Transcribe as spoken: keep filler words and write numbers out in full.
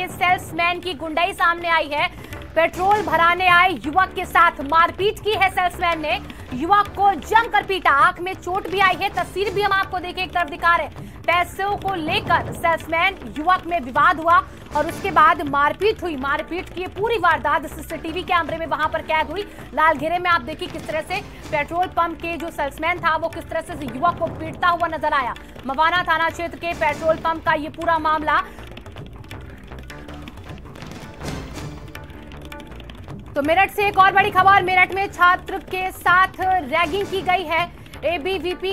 में सेल्समैन की गुंडाई सामने आई है। पेट्रोल भराने आए युवक के साथ मारपीट की है सेल्समैन ने, युवक को जमकर पीटा, आंख में चोट भी आई है। तस्वीर भी हम आपको देखें, एक तरफ दिखा रहे हैं पैसों को लेकर सेल्समैन युवक में विवाद हुआ और उसके बाद मारपीट हुई। मारपीट की पूरी वारदात सीसीटीवी कैमरे में वहां पर कैद हुई। लाल घेरे में आप देखिए किस तरह से पेट्रोल पंप के जो सेल्समैन था वो किस तरह से युवक को पीटता हुआ नजर आया। मवाना थाना क्षेत्र के पेट्रोल पंप का ये पूरा मामला। तो मेरठ से एक और बड़ी खबर, मेरठ में छात्र के साथ रैगिंग की गई है। एबीवीपी